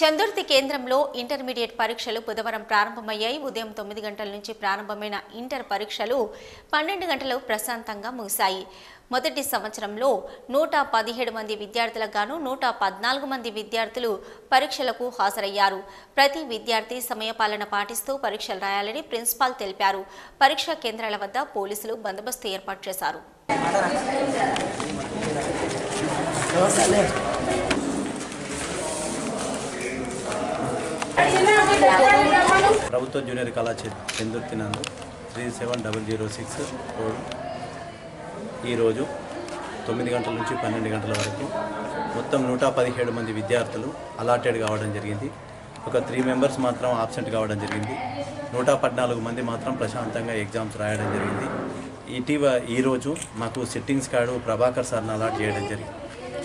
చందుర్తి కేంద్రంలో ఇంటర్మీడియట్ పరీక్షలు బుధవారం ప్రారంభమయ్యాయి. ఉదయం 9 గంటల నుంచి ప్రారంభమైన ఇంటర్ పరీక్షలు 12 గంటలకు ప్రశాంతంగా ముగిశాయి. మొదటి సంవత్సరంలో 117 మంది విద్యార్థులకు గాను 114 మంది విద్యార్థులు పరీక్షలకు హాజరయ్యారు. ప్రతి విద్యార్థి సమయపాలన పాటిస్తూ పరీక్షలు రాయాలని ప్రిన్సిపాల్ తెలిపారు. పరీక్షా కేంద్రాల వద్ద పోలీసులు బందోబస్తు ఏర్పాటు చేశారు. ప్రభుత్వ జూనియర్ కళాశాల చందుర్తి నందు 37006 కోడ్ ఈరోజు 9 గంటల నుంచి 12 గంటల వరకు మొత్తం 117 మంది విద్యార్థులు అలాటెడ్ కావడం జరిగింది. ఒక 3 మెంబర్స్ మాత్రం ఆబ్సెంట్ కావడం జరిగింది. 114 మంది మాత్రం ప్రశాంతంగా ఎగ్జామ్స్ రాయడం జరిగింది. ఈరోజు మాకు సిట్టింగ్స్ కార్డు ప్రభాకర్ సార్ని అలాట్ చేయడం జరిగింది.